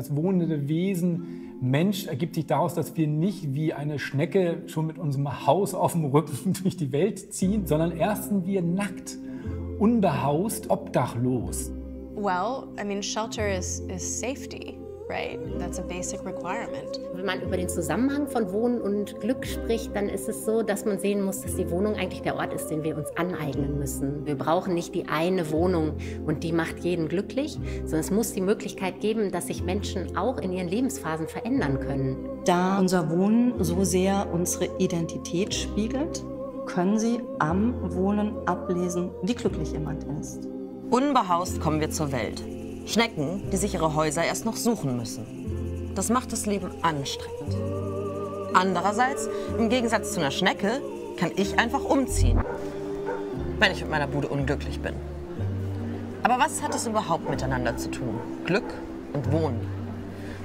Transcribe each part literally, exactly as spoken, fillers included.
als wohnende Wesen Mensch ergibt sich daraus, dass wir nicht wie eine Schnecke schon mit unserem Haus auf dem Rücken durch die Welt ziehen, sondern erst sind wir nackt, unbehaust, obdachlos. Well, I mean, shelter is, is safety, right? That's a basic requirement. Wenn man über den Zusammenhang von Wohnen und Glück spricht, dann ist es so, dass man sehen muss, dass die Wohnung eigentlich der Ort ist, den wir uns aneignen müssen. Wir brauchen nicht die eine Wohnung und die macht jeden glücklich, sondern es muss die Möglichkeit geben, dass sich Menschen auch in ihren Lebensphasen verändern können. Da unser Wohnen so sehr unsere Identität spiegelt, können Sie am Wohnen ablesen, wie glücklich jemand ist. Unbehaust kommen wir zur Welt. Schnecken, die sich ihre Häuser erst noch suchen müssen. Das macht das Leben anstrengend. Andererseits, im Gegensatz zu einer Schnecke, kann ich einfach umziehen, wenn ich mit meiner Bude unglücklich bin. Aber was hat es überhaupt miteinander zu tun? Glück und Wohnen.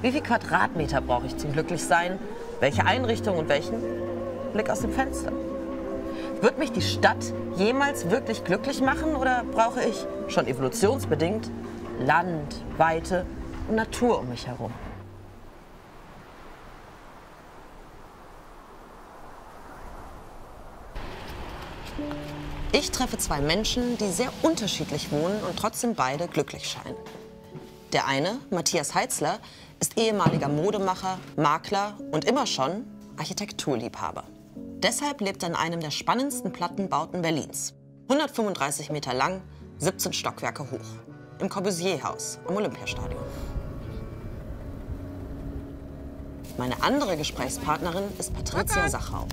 Wie viel Quadratmeter brauche ich zum Glücklichsein? Welche Einrichtung und welchen Blick aus dem Fenster? Wird mich die Stadt jemals wirklich glücklich machen oder brauche ich, schon evolutionsbedingt, Land, Weite und Natur um mich herum? Ich treffe zwei Menschen, die sehr unterschiedlich wohnen und trotzdem beide glücklich scheinen. Der eine, Matthias Heitzler, ist ehemaliger Modemacher, Makler und immer schon Architekturliebhaber. Deshalb lebt er in einem der spannendsten Plattenbauten Berlins. hundertfünfunddreißig Meter lang, siebzehn Stockwerke hoch. Im Corbusier-Haus am Olympiastadion. Meine andere Gesprächspartnerin ist Patricia Sachau.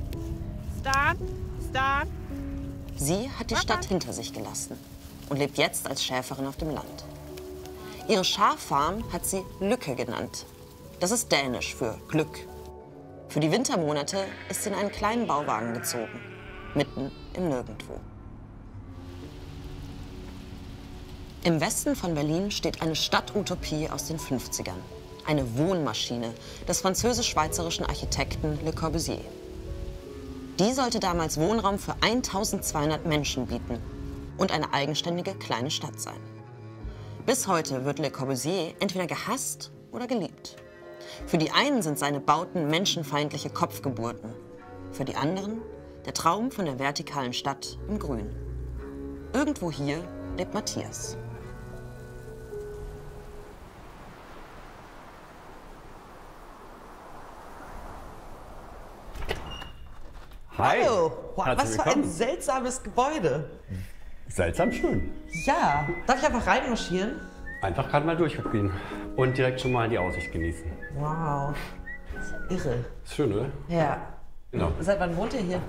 Sie hat die Stadt hinter sich gelassen und lebt jetzt als Schäferin auf dem Land. Ihre Schaffarm hat sie Lücke genannt. Das ist dänisch für Glück. Für die Wintermonate ist sie in einen kleinen Bauwagen gezogen, mitten im Nirgendwo. Im Westen von Berlin steht eine Stadtutopie aus den fünfzigern. Eine Wohnmaschine des französisch-schweizerischen Architekten Le Corbusier. Die sollte damals Wohnraum für eintausendzweihundert Menschen bieten und eine eigenständige kleine Stadt sein. Bis heute wird Le Corbusier entweder gehasst oder geliebt. Für die einen sind seine Bauten menschenfeindliche Kopfgeburten, für die anderen der Traum von der vertikalen Stadt im Grün. Irgendwo hier lebt Matthias. Hi. Hallo! Wow, was für ein seltsames Gebäude! Seltsam schön. Ja, darf ich einfach reinmarschieren? Einfach gerade mal durchgehen und direkt schon mal die Aussicht genießen. Wow, das ist ja irre. Ist schön, oder? Ja. Genau. Seit wann wohnt ihr hier?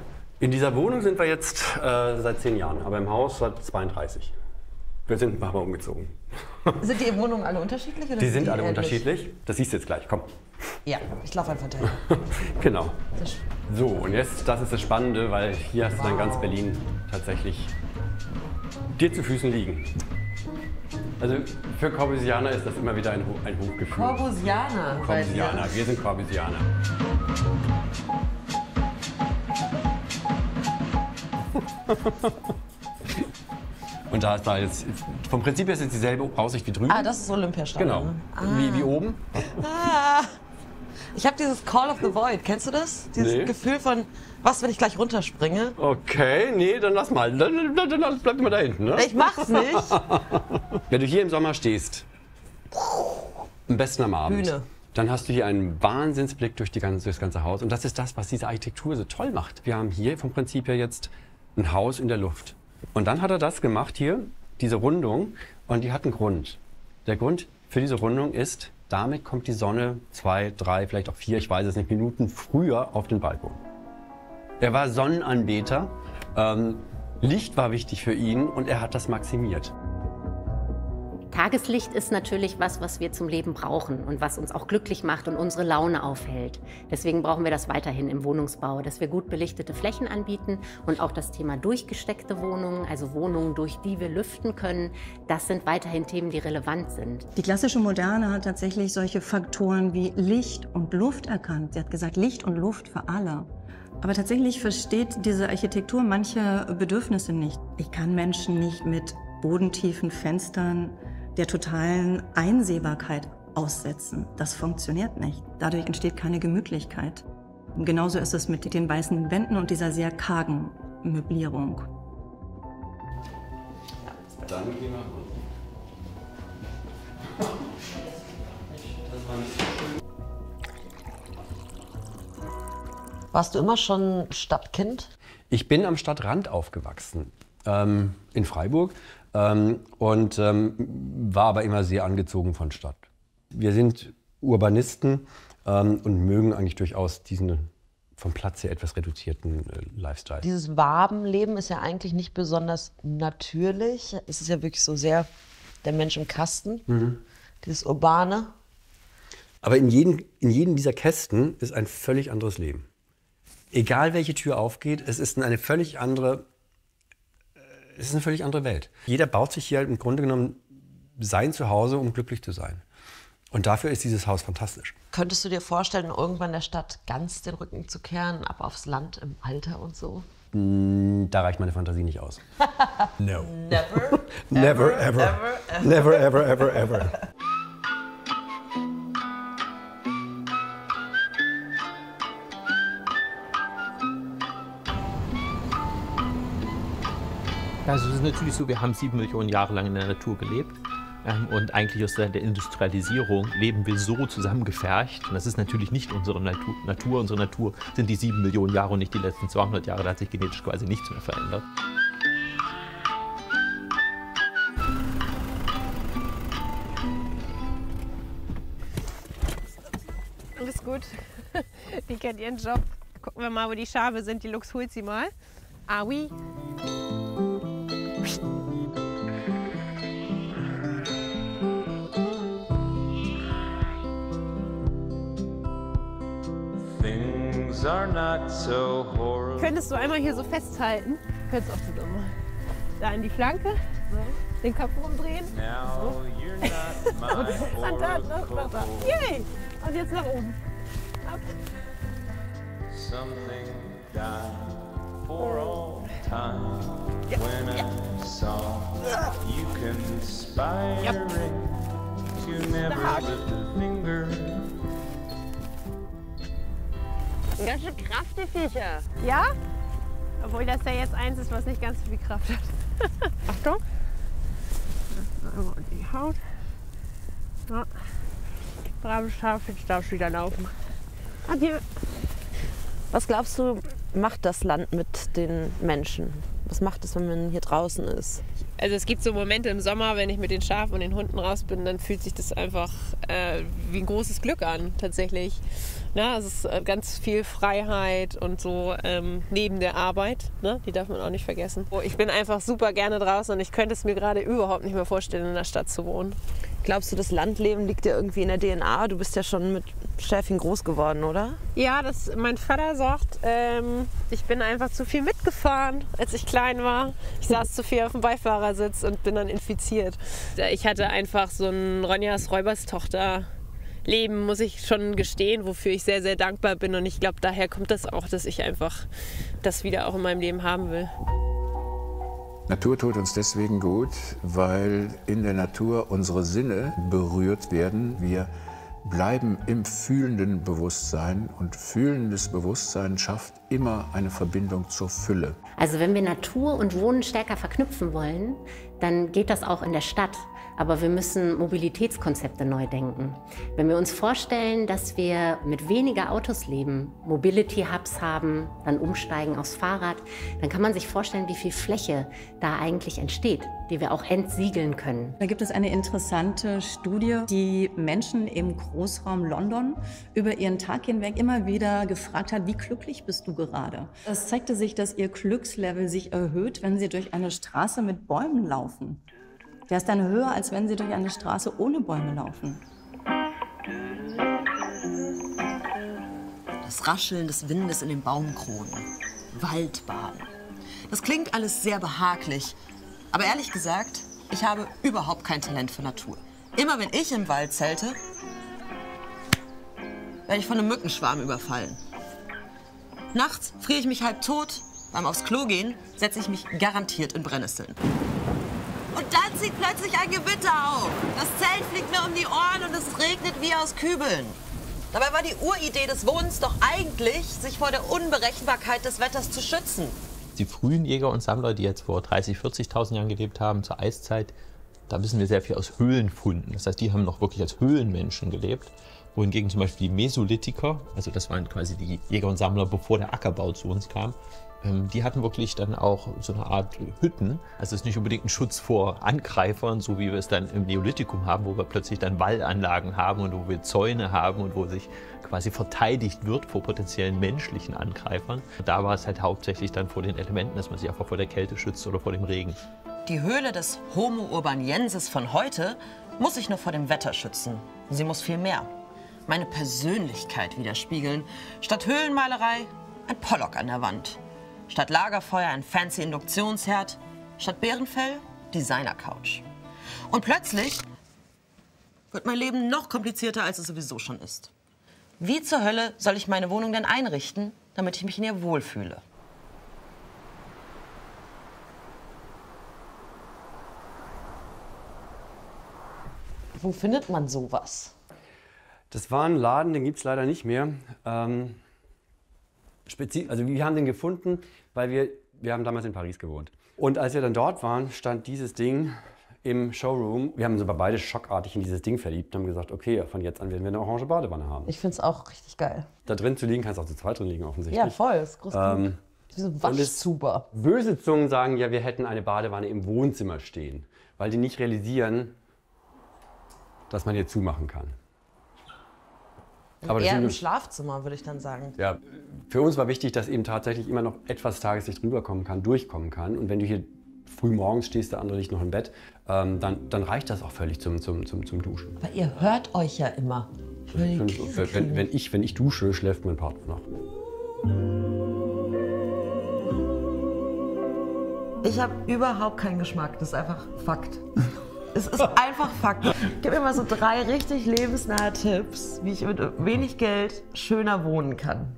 In dieser Wohnung sind wir jetzt äh, seit zehn Jahren, aber im Haus seit zweiunddreißig. Wir sind mal umgezogen. Sind die Wohnungen alle unterschiedlich? Oder die sind die alle ähnlich? Unterschiedlich. Das siehst du jetzt gleich, komm. Ja, ich laufe einfach dahin. Genau. So, und jetzt, das ist das Spannende, weil hier hast wow. Du dann ganz Berlin tatsächlich dir zu Füßen liegen. Also für Corbusianer ist das immer wieder ein, Ho ein Hochgefühl. Corbusianer? Corbusianer, wir sind Corbusianer. Und da ist da jetzt, vom Prinzip her ist jetzt dieselbe Aussicht wie drüben. Ah, das ist Olympiastadion. Genau, ah. wie, wie oben. Ah. Ich habe dieses Call of the Void, kennst du das? Dieses nee. Gefühl von, was, wenn ich gleich runterspringe? Okay, nee, dann lass mal. Dann, dann, dann bleib mal da hinten, ne? Ich mach's nicht. Wenn du hier im Sommer stehst, am besten am Abend, Bühne. Dann hast du hier einen Wahnsinnsblick durch, die ganze, durch das ganze Haus. Und das ist das, was diese Architektur so toll macht. Wir haben hier vom Prinzip her jetzt ein Haus in der Luft. Und dann hat er das gemacht hier, diese Rundung, und die hat einen Grund. Der Grund für diese Rundung ist, damit kommt die Sonne zwei, drei, vielleicht auch vier, ich weiß es nicht, Minuten früher auf den Balkon. Er war Sonnenanbeter, ähm, Licht war wichtig für ihn und er hat das maximiert. Tageslicht ist natürlich was, was wir zum Leben brauchen und was uns auch glücklich macht und unsere Laune aufhält. Deswegen brauchen wir das weiterhin im Wohnungsbau, dass wir gut belichtete Flächen anbieten und auch das Thema durchgesteckte Wohnungen, also Wohnungen, durch die wir lüften können, das sind weiterhin Themen, die relevant sind. Die klassische Moderne hat tatsächlich solche Faktoren wie Licht und Luft erkannt. Sie hat gesagt, Licht und Luft für alle. Aber tatsächlich versteht diese Architektur manche Bedürfnisse nicht. Ich kann Menschen nicht mit bodentiefen Fenstern der totalen Einsehbarkeit aussetzen. Das funktioniert nicht. Dadurch entsteht keine Gemütlichkeit. Und genauso ist es mit den weißen Wänden und dieser sehr kargen Möblierung. Dann gehen wir runter. Das war nicht so schön. Warst du immer schon Stadtkind? Ich bin am Stadtrand aufgewachsen, ähm, in Freiburg, ähm, und ähm, war aber immer sehr angezogen von Stadt. Wir sind Urbanisten ähm, und mögen eigentlich durchaus diesen vom Platz her etwas reduzierten äh, Lifestyle. Dieses Wabenleben ist ja eigentlich nicht besonders natürlich. Es ist ja wirklich so sehr der Mensch im Kasten, mhm. Dieses Urbane. Aber in jedem, in jedem dieser Kästen ist ein völlig anderes Leben. Egal welche Tür aufgeht, es ist eine völlig andere, es ist eine völlig andere Welt. Jeder baut sich hier im Grunde genommen sein Zuhause, um glücklich zu sein. Und dafür ist dieses Haus fantastisch. Könntest du dir vorstellen, irgendwann der Stadt ganz den Rücken zu kehren, ab aufs Land im Alter und so? Mm, da reicht meine Fantasie nicht aus. No. Never, never, ever, ever, ever, never, ever, ever, ever. Also es ist natürlich so, wir haben sieben Millionen Jahre lang in der Natur gelebt. Und eigentlich aus der Industrialisierung leben wir so zusammengefercht. Und das ist natürlich nicht unsere Natur. Natur. Unsere Natur sind die sieben Millionen Jahre und nicht die letzten zweihundert Jahre. Da hat sich genetisch quasi nichts mehr verändert. Alles gut. Die kennt ihren Job. Gucken wir mal, wo die Schafe sind. Die Luchs holt sie mal. Ah, oui. Könntest du einmal hier so festhalten? Könntest du auch so machen. Da in die Flanke, so. Den Kopf rumdrehen. So. Und da, noch, noch da. Yay! Und jetzt nach oben. Ab. Ganz schön Kraft, die Viecher. Ja? Obwohl das ja jetzt eins ist, was nicht ganz so viel Kraft hat. Achtung. Einmal in die Haut. Ja. Brave Schaf, jetzt darfst du wieder laufen. Adieu. Was glaubst du, macht das Land mit den Menschen? Was macht es, wenn man hier draußen ist? Also es gibt so Momente im Sommer, wenn ich mit den Schafen und den Hunden raus bin, dann fühlt sich das einfach äh, wie ein großes Glück an, tatsächlich. Na, es ist ganz viel Freiheit und so ähm, neben der Arbeit, ne? Die darf man auch nicht vergessen. Ich bin einfach super gerne draußen und ich könnte es mir gerade überhaupt nicht mehr vorstellen, in der Stadt zu wohnen. Glaubst du, das Landleben liegt dir irgendwie in der D N A? Du bist ja schon mit Schäfchen groß geworden, oder? Ja, das, mein Vater sagt, ähm, ich bin einfach zu viel mitgefahren, als ich klein war. Ich saß zu viel auf dem Beifahrersitz und bin dann infiziert. Ich hatte einfach so ein Ronjas Räuberstochter. Leben, muss ich schon gestehen, wofür ich sehr, sehr dankbar bin. Und ich glaube, daher kommt das auch, dass ich einfach das wieder auch in meinem Leben haben will. Natur tut uns deswegen gut, weil in der Natur unsere Sinne berührt werden. Wir bleiben im fühlenden Bewusstsein und fühlendes Bewusstsein schafft immer eine Verbindung zur Fülle. Also wenn wir Natur und Wohnen stärker verknüpfen wollen, dann geht das auch in der Stadt. Aber wir müssen Mobilitätskonzepte neu denken. Wenn wir uns vorstellen, dass wir mit weniger Autos leben, Mobility-Hubs haben, dann umsteigen aufs Fahrrad, dann kann man sich vorstellen, wie viel Fläche da eigentlich entsteht, die wir auch entsiegeln können. Da gibt es eine interessante Studie, die Menschen im Großraum London über ihren Tag hinweg immer wieder gefragt hat, wie glücklich bist du gerade? Es zeigte sich, dass ihr Glückslevel sich erhöht, wenn sie durch eine Straße mit Bäumen laufen. Der ist dann höher, als wenn sie durch eine Straße ohne Bäume laufen. Das Rascheln des Windes in den Baumkronen, Waldbaden. Das klingt alles sehr behaglich. Aber ehrlich gesagt, ich habe überhaupt kein Talent für Natur. Immer wenn ich im Wald zelte, werde ich von einem Mückenschwarm überfallen. Nachts friere ich mich halb tot. Beim Aufs Klo gehen setze ich mich garantiert in Brennnesseln. Und dann zieht plötzlich ein Gewitter auf. Das Zelt fliegt mir um die Ohren und es regnet wie aus Kübeln. Dabei war die Uridee des Wohnens doch eigentlich, sich vor der Unberechenbarkeit des Wetters zu schützen. Die frühen Jäger und Sammler, die jetzt vor dreißigtausend, vierzigtausend Jahren gelebt haben, zur Eiszeit, da wissen wir sehr viel aus Höhlenfunden. Das heißt, die haben noch wirklich als Höhlenmenschen gelebt. Wohingegen zum Beispiel die Mesolithiker, also das waren quasi die Jäger und Sammler, bevor der Ackerbau zu uns kam, die hatten wirklich dann auch so eine Art Hütten. Also es ist nicht unbedingt ein Schutz vor Angreifern, so wie wir es dann im Neolithikum haben, wo wir plötzlich dann Wallanlagen haben und wo wir Zäune haben und wo sich quasi verteidigt wird vor potenziellen menschlichen Angreifern. Da war es halt hauptsächlich dann vor den Elementen, dass man sich einfach vor der Kälte schützt oder vor dem Regen. Die Höhle des Homo urbaniensis von heute muss sich nur vor dem Wetter schützen. Sie muss viel mehr. Meine Persönlichkeit widerspiegeln. Statt Höhlenmalerei ein Pollock an der Wand. Statt Lagerfeuer ein fancy Induktionsherd, statt Bärenfell Designer-Couch. Und plötzlich wird mein Leben noch komplizierter, als es sowieso schon ist. Wie zur Hölle soll ich meine Wohnung denn einrichten, damit ich mich in ihr wohlfühle? Wo findet man sowas? Das war ein Laden, den gibt es leider nicht mehr. Ähm Also wir haben den gefunden, weil wir, wir haben damals in Paris gewohnt. Und als wir dann dort waren, stand dieses Ding im Showroom. Wir haben uns aber beide schockartig in dieses Ding verliebt und haben gesagt, okay, von jetzt an werden wir eine orange Badewanne haben. Ich finde es auch richtig geil. Da drin zu liegen, kannst du auch zu zweit drin liegen offensichtlich. Ja, voll, das ist groß ähm, Diese Waschzuber. Böse Zungen sagen ja, wir hätten eine Badewanne im Wohnzimmer stehen, weil die nicht realisieren, dass man hier zumachen kann. Aber eher im Schlafzimmer, würde ich dann sagen. Ja, für uns war wichtig, dass eben tatsächlich immer noch etwas Tageslicht rüberkommen kann, durchkommen kann. Und wenn du hier früh morgens stehst, der andere liegt noch im Bett, ähm, dann, dann reicht das auch völlig zum, zum, zum, zum Duschen. Aber ihr hört euch ja immer. Ich will die Krise kriegen. Wenn ich, wenn ich dusche, schläft mein Partner noch. Ich habe überhaupt keinen Geschmack, das ist einfach Fakt. Es ist einfach Fakt. Ich gebe mir mal so drei richtig lebensnahe Tipps, wie ich mit wenig Geld schöner wohnen kann.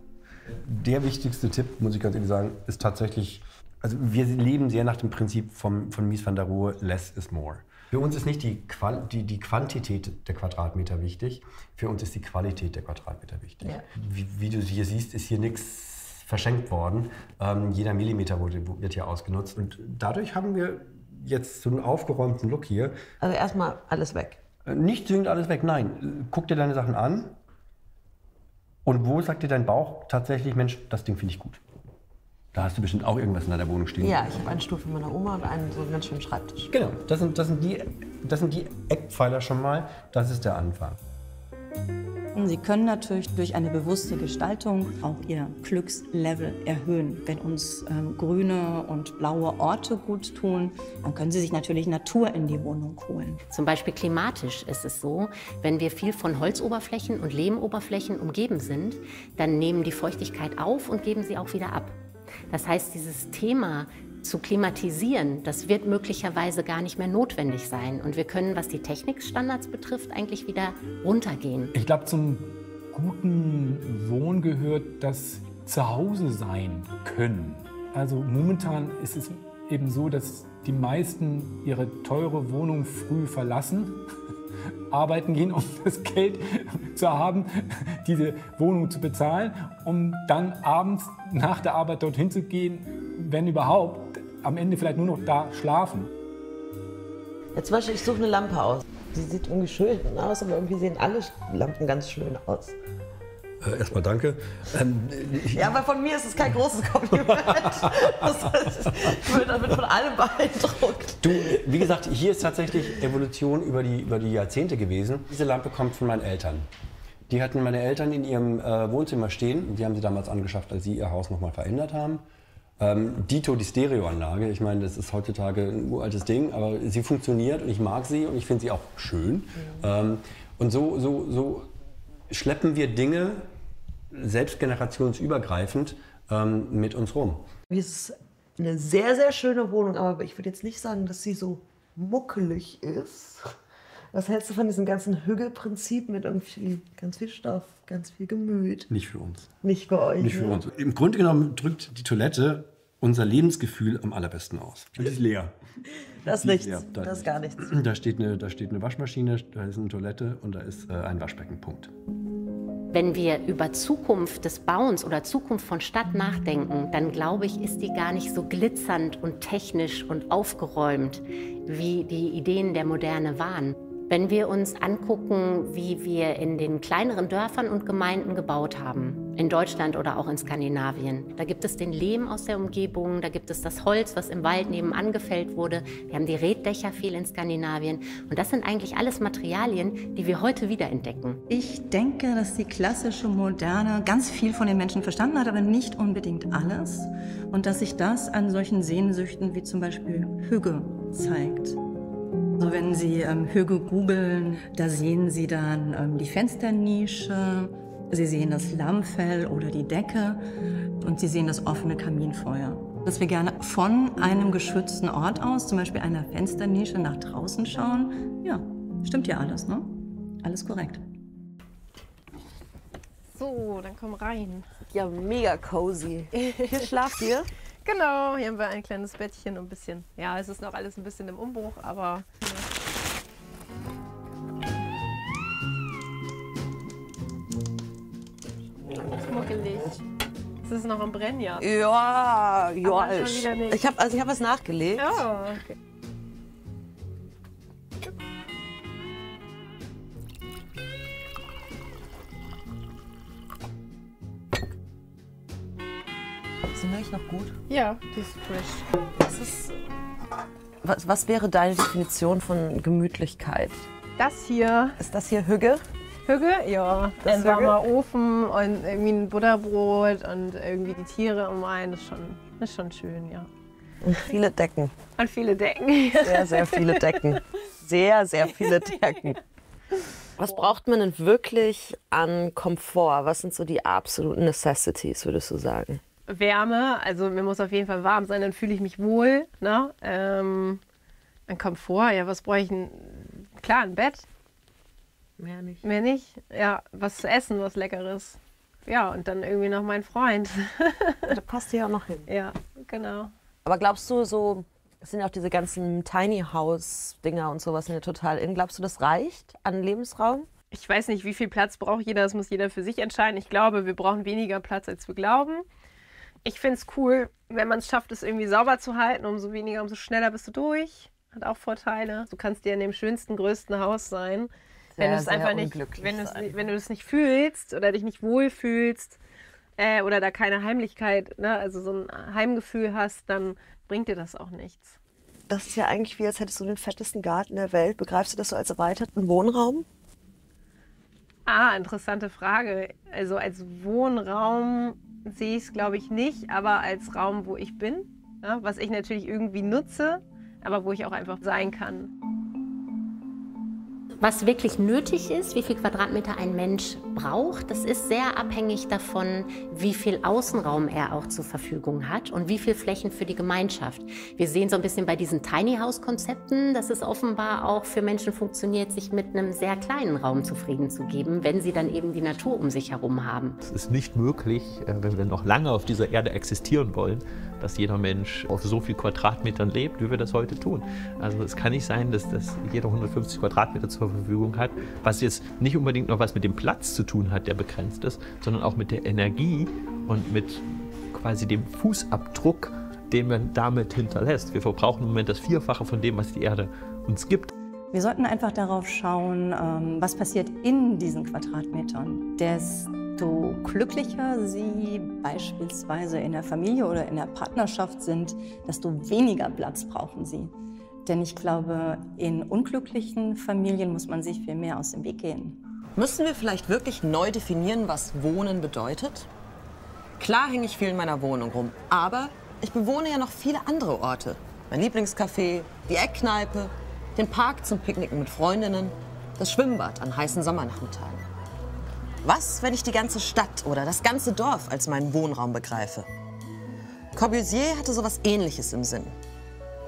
Der wichtigste Tipp, muss ich ganz ehrlich sagen, ist tatsächlich, also wir leben sehr nach dem Prinzip vom, von Mies van der Rohe, less is more. Für uns ist nicht die, Qual die, die Quantität der Quadratmeter wichtig, für uns ist die Qualität der Quadratmeter wichtig. Ja. Wie, wie du hier siehst, ist hier nichts verschenkt worden. Ähm, jeder Millimeter wurde, wird hier ausgenutzt und dadurch haben wir jetzt so einen aufgeräumten Look hier. Also erstmal alles weg. Nicht zwingend alles weg, nein. Guck dir deine Sachen an und wo sagt dir dein Bauch tatsächlich, Mensch, das Ding finde ich gut. Da hast du bestimmt auch irgendwas in deiner Wohnung stehen. Ja, ich habe einen Stuhl von meiner Oma und einen so einen ganz schönen Schreibtisch. Genau, das sind, das sind die, das sind die Eckpfeiler schon mal, das ist der Anfang. Sie können natürlich durch eine bewusste Gestaltung auch ihr Glückslevel erhöhen. Wenn uns ähm, grüne und blaue Orte gut tun, dann können Sie sich natürlich Natur in die Wohnung holen. Zum Beispiel klimatisch ist es so, wenn wir viel von Holzoberflächen und Lehmoberflächen umgeben sind, dann nehmen die Feuchtigkeit auf und geben sie auch wieder ab. Das heißt, dieses Thema zu klimatisieren, das wird möglicherweise gar nicht mehr notwendig sein. Und wir können, was die Technikstandards betrifft, eigentlich wieder runtergehen. Ich glaube, zum guten Wohnen gehört das Zuhause sein können. Also momentan ist es eben so, dass die meisten ihre teure Wohnung früh verlassen, arbeiten gehen, um das Geld zu haben, diese Wohnung zu bezahlen, um dann abends nach der Arbeit dorthin zu gehen, wenn überhaupt, am Ende vielleicht nur noch da schlafen. Jetzt zum Beispiel, ich suche eine Lampe aus. Sie sieht irgendwie schön aus, aber irgendwie sehen alle Lampen ganz schön aus. Äh, erstmal danke. Ähm, ja, aber von mir ist es kein großes Kompliment. Das heißt, ich bin damit von allem beeindruckt. Du, wie gesagt, hier ist tatsächlich Evolution über die, über die Jahrzehnte gewesen. Diese Lampe kommt von meinen Eltern. Die hatten meine Eltern in ihrem äh, Wohnzimmer stehen. Die haben sie damals angeschafft, als sie ihr Haus nochmal verändert haben. Ähm, Dito, die Stereoanlage, ich meine, das ist heutzutage ein uraltes Ding, aber sie funktioniert und ich mag sie und ich finde sie auch schön. Ja. Ähm, und so, so, so schleppen wir Dinge selbst generationsübergreifend ähm, mit uns rum. Es ist eine sehr, sehr schöne Wohnung, aber ich würde jetzt nicht sagen, dass sie so muckelig ist. Was hältst du von diesem ganzen Hygge-Prinzip mit irgendwie ganz viel Stoff, ganz viel Gemüt? Nicht für uns. Nicht für euch. Nicht für uns. Im Grunde genommen drückt die Toilette unser Lebensgefühl am allerbesten aus. Die ist leer. Das ist nichts, ja, da das ist gar nichts. Da steht eine, da steht eine Waschmaschine, da ist eine Toilette und da ist äh, ein Waschbecken, Punkt. Wenn wir über Zukunft des Bauens oder Zukunft von Stadt nachdenken, dann glaube ich, ist die gar nicht so glitzernd und technisch und aufgeräumt, wie die Ideen der Moderne waren. Wenn wir uns angucken, wie wir in den kleineren Dörfern und Gemeinden gebaut haben, in Deutschland oder auch in Skandinavien, da gibt es den Lehm aus der Umgebung, da gibt es das Holz, was im Wald nebenan gefällt wurde, wir haben die Reddächer viel in Skandinavien und das sind eigentlich alles Materialien, die wir heute wiederentdecken. Ich denke, dass die klassische Moderne ganz viel von den Menschen verstanden hat, aber nicht unbedingt alles und dass sich das an solchen Sehnsüchten wie zum Beispiel Hygge zeigt. Also wenn Sie ähm, Hygge googeln, da sehen Sie dann ähm, die Fensternische, Sie sehen das Lammfell oder die Decke und Sie sehen das offene Kaminfeuer. Dass wir gerne von einem geschützten Ort aus, zum Beispiel einer Fensternische, nach draußen schauen, ja, stimmt ja alles, ne? Alles korrekt. So, dann komm rein. Ja, mega cozy. Hier schlaft ihr? Genau, hier haben wir ein kleines Bettchen und ein bisschen, ja, es ist noch alles ein bisschen im Umbruch, aber... Ja. Schmuckelig. Es ist noch am Brennen, ja? Ja, ja. Ich, ich habe also ich hab was nachgelegt. Ja, okay. Milch noch gut? Ja, die ist frisch. Was, ist, was, was wäre deine Definition von Gemütlichkeit? Das hier. Ist das hier Hygge? Hygge? Ja. Das ein warmer Ofen und irgendwie ein Butterbrot und irgendwie die Tiere um einen. Das ist schon, das ist schon schön, ja. Und viele Decken. Und viele Decken. Sehr, sehr viele Decken. Sehr, sehr viele Decken. Was braucht man denn wirklich an Komfort? Was sind so die absoluten Necessities, würdest du sagen? Wärme, also mir muss auf jeden Fall warm sein, dann fühle ich mich wohl, ne? Ähm, ein Komfort, ja, was brauche ich denn? Klar, ein Bett. Mehr nicht. Mehr nicht, ja, was zu essen, was Leckeres. Ja, und dann irgendwie noch mein Freund. Da passt ja auch noch hin. Ja, genau. Aber glaubst du, so, es sind ja auch diese ganzen Tiny-House-Dinger und sowas in der total in, glaubst du, das reicht an Lebensraum? Ich weiß nicht, wie viel Platz braucht jeder, das muss jeder für sich entscheiden. Ich glaube, wir brauchen weniger Platz, als wir glauben. Ich finde es cool, wenn man es schafft, es irgendwie sauber zu halten. Umso weniger, umso schneller bist du durch. Hat auch Vorteile. Du kannst dir in dem schönsten, größten Haus sein. Sehr, wenn du es einfach nicht, wenn du es nicht fühlst oder dich nicht wohlfühlst äh, oder da keine Heimlichkeit, ne, also so ein Heimgefühl hast, dann bringt dir das auch nichts. Das ist ja eigentlich wie, als hättest du den fettesten Garten der Welt. Begreifst du das so als erweiterten Wohnraum? Ah, interessante Frage. Also als Wohnraum sehe ich es, glaube ich, nicht, aber als Raum, wo ich bin, ja, was ich natürlich irgendwie nutze, aber wo ich auch einfach sein kann. Was wirklich nötig ist, wie viel Quadratmeter ein Mensch braucht, das ist sehr abhängig davon, wie viel Außenraum er auch zur Verfügung hat und wie viel Flächen für die Gemeinschaft. Wir sehen so ein bisschen bei diesen Tiny-House-Konzepten, dass es offenbar auch für Menschen funktioniert, sich mit einem sehr kleinen Raum zufrieden zu geben, wenn sie dann eben die Natur um sich herum haben. Es ist nicht möglich, wenn wir noch lange auf dieser Erde existieren wollen, dass jeder Mensch auf so viel Quadratmetern lebt, wie wir das heute tun. Also es kann nicht sein, dass das jeder hundertfünfzig Quadratmeter zur Verfügung hat, was jetzt nicht unbedingt noch was mit dem Platz zu tun hat, der begrenzt ist, sondern auch mit der Energie und mit quasi dem Fußabdruck, den man damit hinterlässt. Wir verbrauchen im Moment das Vierfache von dem, was die Erde uns gibt. Wir sollten einfach darauf schauen, was passiert in diesen Quadratmetern. Desto glücklicher Sie beispielsweise in der Familie oder in der Partnerschaft sind, desto weniger Platz brauchen Sie. Denn ich glaube, in unglücklichen Familien muss man sich viel mehr aus dem Weg gehen. Müssen wir vielleicht wirklich neu definieren, was Wohnen bedeutet? Klar hänge ich viel in meiner Wohnung rum, aber ich bewohne ja noch viele andere Orte. Mein Lieblingscafé, die Eckkneipe, den Park zum Picknicken mit Freundinnen, das Schwimmbad an heißen Sommernachmittagen. Was, wenn ich die ganze Stadt oder das ganze Dorf als meinen Wohnraum begreife? Corbusier hatte sowas Ähnliches im Sinn.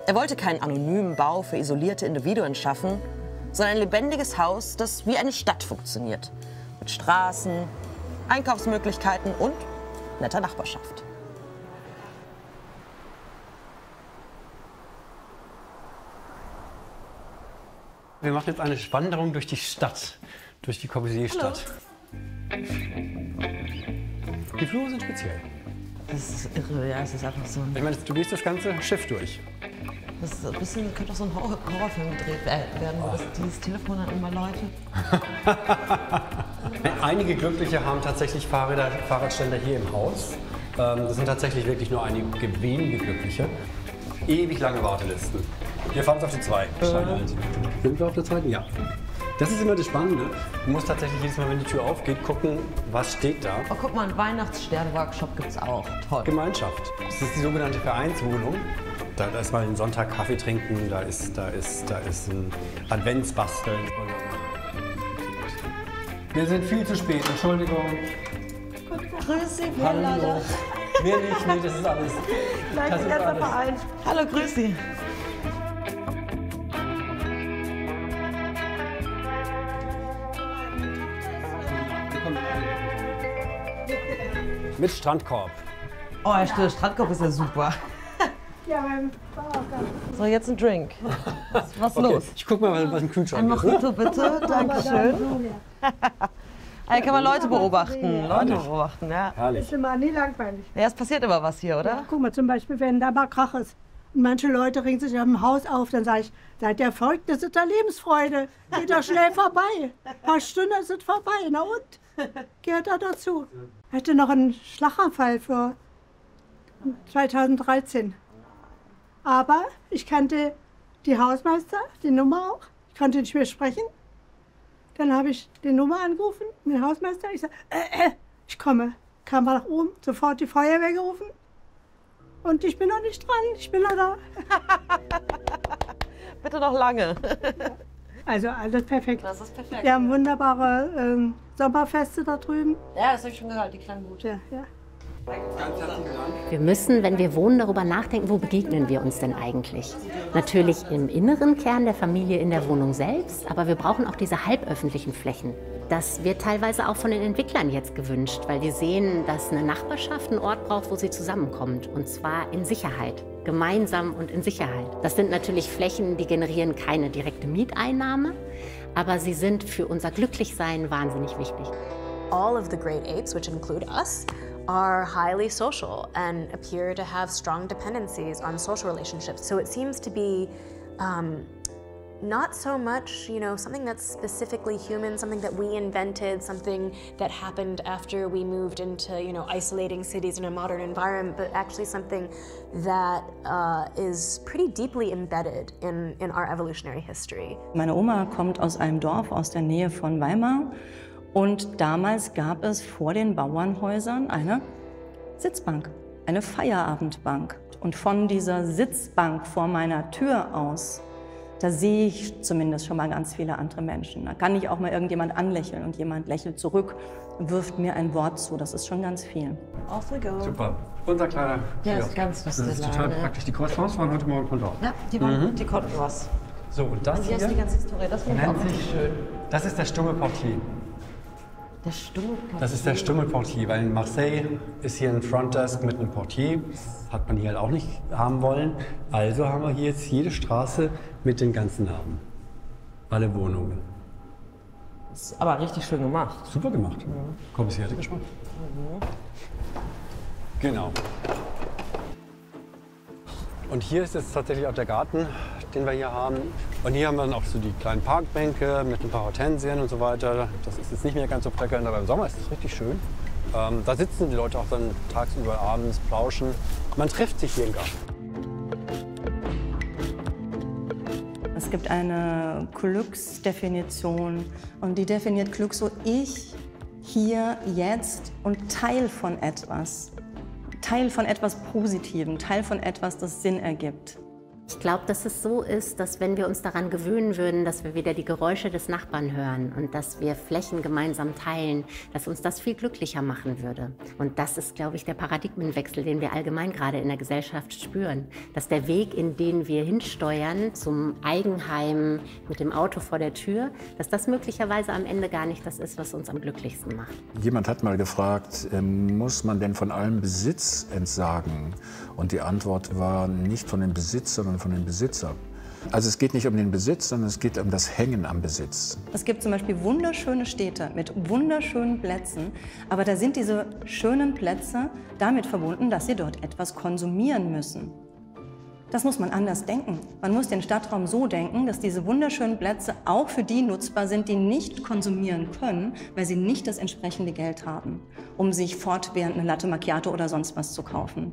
Er wollte keinen anonymen Bau für isolierte Individuen schaffen, sondern ein lebendiges Haus, das wie eine Stadt funktioniert. Mit Straßen, Einkaufsmöglichkeiten und netter Nachbarschaft. Wir machen jetzt eine Wanderung durch die Stadt, durch die Corbusier-Stadt. Die Flure sind speziell. Das ist irre, ja, es ist einfach so ein... Ich meine, du gehst das ganze Schiff durch. Das ist ein bisschen, könnte auch so ein Horrorfilm gedreht werden, wo oh. dieses Telefon dann immer läutet. Einige Glückliche haben tatsächlich Fahrräder, Fahrradständer hier im Haus. Das sind tatsächlich wirklich nur einige wenige Glückliche. Ewig lange Wartelisten. Wir fahren es auf die zwei. Äh, sind wir auf der zweiten? Ja. Das ist immer das Spannende. Du musst tatsächlich jedes Mal, wenn die Tür aufgeht, gucken, was steht da. Oh, guck mal, einen Weihnachtsstern-Workshop gibt es auch. Toll. Gemeinschaft. Das ist die sogenannte Vereinswohnung. Da ist mal einen Sonntag Kaffee trinken, da ist, da ist, da ist ein Adventsbasteln. Wir sind viel zu spät, Entschuldigung. Grüß Sie, Hallo. Wir nicht, nee, das ist alles. Nein, das ist alles. Verein. Hallo, grüß Sie. Mit Strandkorb. Oh, der Strandkorb ist ja super. Ja, beim Bauergarten. So, jetzt ein Drink. Was okay, los? Ich guck mal, was im Kühlschrank ist. Ein Mojito bitte, dankeschön. Hier kann man Leute beobachten. Leute beobachten, ja. Herrlich. Ist immer nie langweilig. Ja, es passiert immer was hier, oder? Ja, guck mal, zum Beispiel, wenn da mal Krach ist. Und manche Leute regen sich am Haus auf, dann sage ich, seid ihr verrückt, das ist da Lebensfreude. Geht doch schnell vorbei. Ein paar Stunden sind vorbei, na und? Gehört da dazu. Ich hatte noch einen Schlaganfall für zweitausenddreizehn. Aber ich kannte die Hausmeister, die Nummer auch. Ich konnte nicht mehr sprechen. Dann habe ich die Nummer angerufen, den Hausmeister. Ich sage, äh, äh, ich komme. Kam mal nach oben, sofort die Feuerwehr gerufen. Und ich bin noch nicht dran, ich bin noch da. Bitte noch lange. Also alles perfekt. Das ist perfekt. Wir haben wunderbare ähm, Sommerfeste da drüben. Ja, das habe ich schon gehört, die klangen gut. Ja, ja. Wir müssen, wenn wir wohnen, darüber nachdenken, wo begegnen wir uns denn eigentlich? Natürlich im inneren Kern der Familie, in der Wohnung selbst, aber wir brauchen auch diese halböffentlichen Flächen. Das wird teilweise auch von den Entwicklern jetzt gewünscht, weil die sehen, dass eine Nachbarschaft einen Ort braucht, wo sie zusammenkommt, und zwar in Sicherheit, gemeinsam und in Sicherheit. Das sind natürlich Flächen, die generieren keine direkte Mieteinnahme, aber sie sind für unser Glücklichsein wahnsinnig wichtig. All of the great apes, which include us, are highly social and appear to have strong dependencies on social relationships. So it seems to be um, not so much, you know, something that's specifically human, something that we invented, something that happened after we moved into, you know, isolating cities in a modern environment, but actually something that uh, is pretty deeply embedded in, in our evolutionary history. Meine Oma kommt aus einem Dorf aus der Nähe von Weimar. Und damals gab es vor den Bauernhäusern eine Sitzbank, eine Feierabendbank. Und von dieser Sitzbank vor meiner Tür aus, da sehe ich zumindest schon mal ganz viele andere Menschen. Da kann ich auch mal irgendjemand anlächeln und jemand lächelt zurück, wirft mir ein Wort zu. Das ist schon ganz viel. Off we go. Super. Unser kleiner. Ja, das ist ganz lustig. Das ist total praktisch. Die Croissants waren heute Morgen von dort. Ja, die waren, mhm. die konnten was. So, und das und hier, hier ist die ganze Historie. Das nennt sich schön. Das ist der stumme Portier. Der stumme Portier. Das ist der stumme Portier, weil in Marseille ist hier ein Frontdesk mit einem Portier. Hat man hier halt auch nicht haben wollen. Also haben wir hier jetzt jede Straße mit den ganzen Namen. Alle Wohnungen. Das ist aber richtig schön gemacht. Super gemacht. Ja. Komm, sie hatte Geschmack. Mhm. Genau. Und hier ist jetzt tatsächlich auch der Garten, den wir hier haben. Und hier haben wir dann auch so die kleinen Parkbänke mit ein paar Hortensien und so weiter. Das ist jetzt nicht mehr ganz so prickelnd, aber im Sommer ist es richtig schön. Ähm, da sitzen die Leute auch dann tagsüber, abends, plauschen. Man trifft sich hier im Garten. Es gibt eine Glücksdefinition und die definiert Glück so: ich, hier, jetzt und Teil von etwas. Teil von etwas Positivem, Teil von etwas, das Sinn ergibt. Ich glaube, dass es so ist, dass wenn wir uns daran gewöhnen würden, dass wir wieder die Geräusche des Nachbarn hören und dass wir Flächen gemeinsam teilen, dass uns das viel glücklicher machen würde. Und das ist, glaube ich, der Paradigmenwechsel, den wir allgemein gerade in der Gesellschaft spüren. Dass der Weg, in den wir hinsteuern, zum Eigenheim mit dem Auto vor der Tür, dass das möglicherweise am Ende gar nicht das ist, was uns am glücklichsten macht. Jemand hat mal gefragt, muss man denn von allem Besitz entsagen? Und die Antwort war nicht von dem Besitz, sondern von den Besitzern. Also es geht nicht um den Besitz, sondern es geht um das Hängen am Besitz. Es gibt zum Beispiel wunderschöne Städte mit wunderschönen Plätzen, aber da sind diese schönen Plätze damit verbunden, dass sie dort etwas konsumieren müssen. Das muss man anders denken. Man muss den Stadtraum so denken, dass diese wunderschönen Plätze auch für die nutzbar sind, die nicht konsumieren können, weil sie nicht das entsprechende Geld haben, um sich fortwährend eine Latte Macchiato oder sonst was zu kaufen.